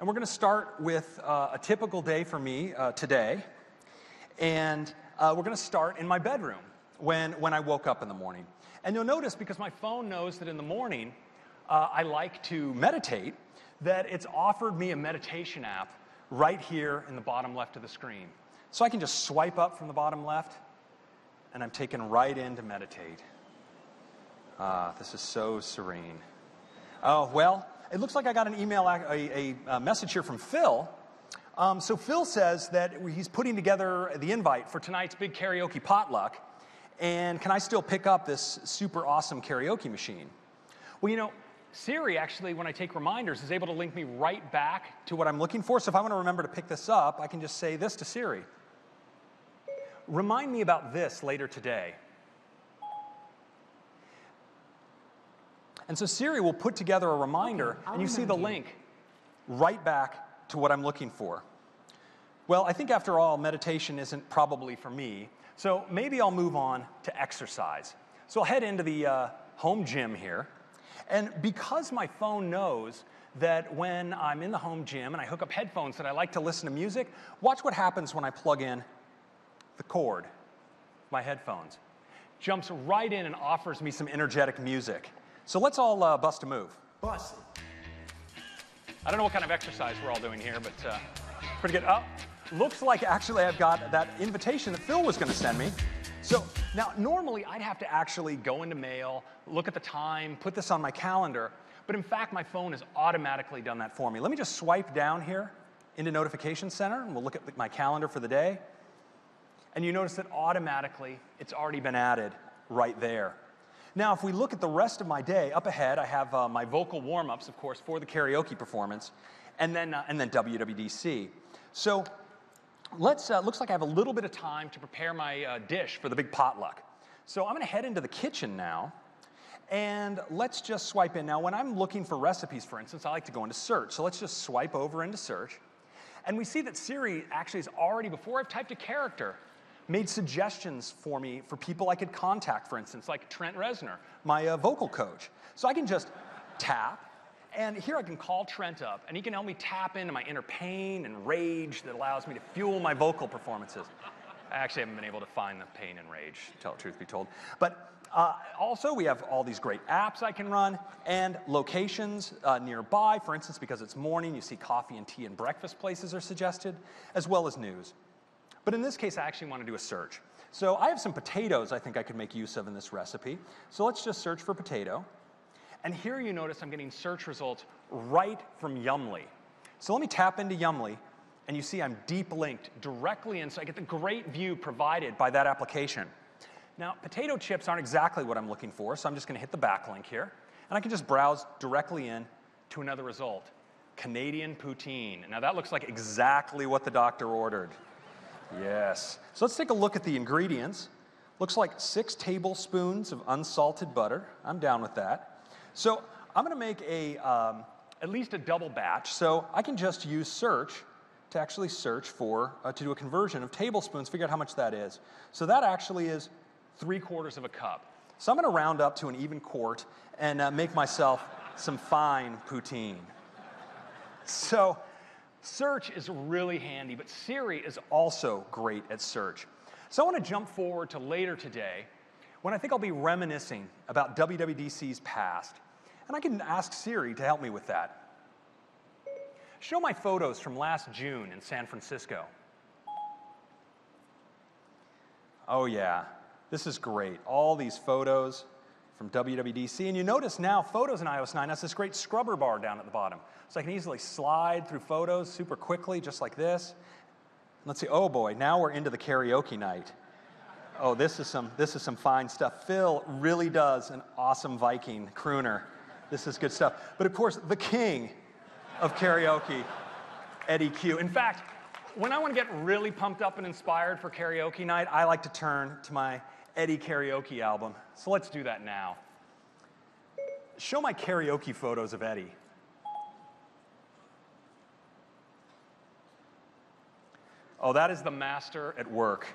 And we're going to start with a typical day for me today. And we're going to start in my bedroom when I woke up in the morning. And you'll notice, because my phone knows that in the morning I like to meditate, that it's offered me a meditation app right here in the bottom left of the screen. So I can just swipe up from the bottom left, and I'm taken right in to meditate. This is so serene. Oh, well, it looks like I got an email, a message here from Phil. So Phil says that he's putting together the invite for tonight's big karaoke potluck, and can I still pick up this super awesome karaoke machine? Well, you know, Siri actually, when I take reminders, is able to link me right back to what I'm looking for. So if I want to remember to pick this up, I can just say this to Siri. Remind me about this later today. And so Siri will put together a reminder, and you see the link right back to what I'm looking for. Well, I think after all, meditation isn't probably for me, so maybe I'll move on to exercise. So I'll head into the home gym here. And because my phone knows that when I'm in the home gym and I hook up headphones that I like to listen to music, watch what happens when I plug in the cord, my headphones. Jumps right in and offers me some energetic music. So let's all bust a move. Bust. I don't know what kind of exercise we're all doing here, but pretty good. Oh, looks like actually I've got that invitation that Phil was going to send me. So now, normally I'd have to actually go into Mail, look at the time, put this on my calendar, but in fact my phone has automatically done that for me. Let me just swipe down here into Notification Center, and we'll look at my calendar for the day. And you notice that automatically it's already been added right there. Now, if we look at the rest of my day, up ahead I have my vocal warm-ups, of course, for the karaoke performance, and then WWDC. So. Looks like I have a little bit of time to prepare my dish for the big potluck. So I'm going to head into the kitchen now, and let's just swipe in. Now, when I'm looking for recipes, for instance, I like to go into search. So let's just swipe over into search, and we see that Siri actually is already, before I've typed a character, made suggestions for me for people I could contact, for instance, like Trent Reznor, my vocal coach. So I can just tap. And here I can call Trent up, and he can help me tap into my inner pain and rage that allows me to fuel my vocal performances. I actually haven't been able to find the pain and rage, tell the truth be told. But also we have all these great apps I can run, and locations nearby. For instance, because it's morning, you see coffee and tea and breakfast places are suggested, as well as news. But in this case, I actually want to do a search. So I have some potatoes I think I could make use of in this recipe. So let's just search for potato. And here you notice I'm getting search results right from Yumly. So let me tap into Yumly, and you see I'm deep linked directly in, so I get the great view provided by that application. Now, potato chips aren't exactly what I'm looking for, so I'm just going to hit the back link here, and I can just browse directly in to another result, Canadian poutine. Now, that looks like exactly what the doctor ordered. Yes. So let's take a look at the ingredients. Looks like 6 tablespoons of unsalted butter. I'm down with that. So I'm going to make a, at least a double batch, so I can just use search to actually search for, to do a conversion of tablespoons, figure out how much that is. So that actually is 3/4 of a cup. So I'm going to round up to an even quart and make myself some fine poutine. So search is really handy, but Siri is also great at search. So I want to jump forward to later today, when I think I'll be reminiscing about WWDC's past, and I can ask Siri to help me with that. Show my photos from last June in San Francisco. Oh yeah, this is great. All these photos from WWDC, and you notice now photos in iOS 9 has this great scrubber bar down at the bottom, so I can easily slide through photos super quickly, just like this. Let's see, oh boy, now we're into the karaoke night. Oh, this is some fine stuff. Phil really does an awesome Viking crooner. This is good stuff. But of course, the king of karaoke, Eddie Q. In fact, when I want to get really pumped up and inspired for karaoke night, I like to turn to my Eddie karaoke album. So let's do that now. Show my karaoke photos of Eddie. Oh, that is the master at work.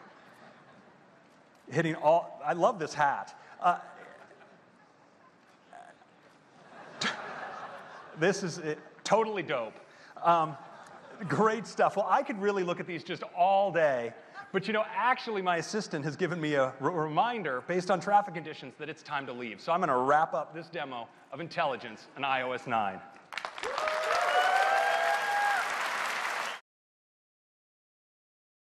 Hitting all, I love this hat. This is it, totally dope. Great stuff. Well, I could really look at these just all day. But, you know, actually my assistant has given me a reminder based on traffic conditions that it's time to leave. So I'm going to wrap up this demo of intelligence in iOS 9.